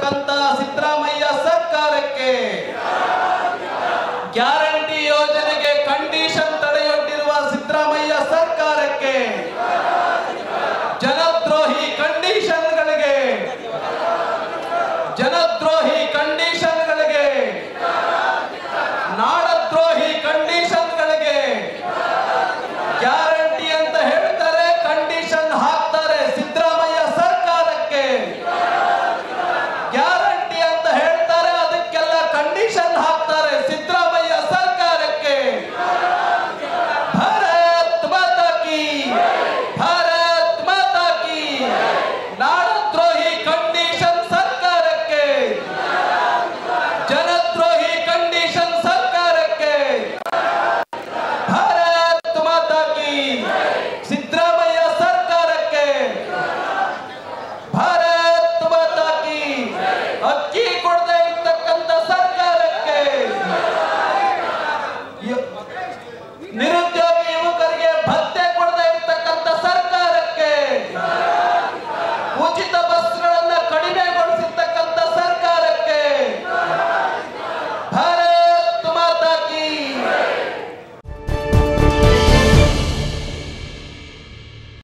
ಇರತಕ್ಕಂತ ಸಿದ್ದರಾಮಯ್ಯ ಸರ್ಕಾರಕ್ಕೆ ಗ್ಯಾರಂಟಿ ಯೋಜನೆಗೆ ಕಂಡೀಷನ್ ತಡೆಯೊಡ್ಡಿರುವ ಸಿದ್ದರಾಮಯ್ಯ ಸರ್ಕಾರಕ್ಕೆ ಜನದ್ರೋಹಿ ಕಂಡೀಷನ್ಗಳಿಗೆ ನಾಡದ್ರೋಹಿ ಕಂಡೀಷನ್ಗಳಿಗೆ ಗ್ಯಾರಂಟಿ ಅಂತ ಹೇಳ್ತಾರೆ, ಕಂಡೀಷನ್ ಹಾಕ್ತಾರೆ. ಸಿದ್ದರಾಮಯ್ಯ ಸರ್ಕಾರಕ್ಕೆ ಗ್ಯಾರಂಟಿ ಅಂತ ಹೇಳ್ತಾರೆ, ಅದಕ್ಕೆಲ್ಲ ಕಂಡೀಷನ್ ಹಾಕ್ತಾರೆ. ಸಿದ್ದರಾಮಯ್ಯ ಸರ್ಕಾರಕ್ಕೆ ಭಾರತ್ ಮಾತಾ ಕಿ, ಭಾರತ್ ಮಾತಾ ಕಿ. ನಾಡದ್ರೋಹಿ ಕಂಡೀಷನ್ ಸರ್ಕಾರಕ್ಕೆ, ಜನದ್ರೋಹಿ ಕಂಡೀಷನ್ ಸರ್ಕಾರಕ್ಕೆ ಭಾರತ್ ಮಾತಾ ಕಿ. ಸಿದ್ದರಾಮಯ್ಯ ಸರ್ಕಾರಕ್ಕೆ ಭಾರತ್ ಮಾತಾ ಕಿ. ಅಕ್ಕಿ ಕೊಡದೆ ಇರ್ತಕ್ಕಂಥ ಸರ್ಕಾರಕ್ಕೆ,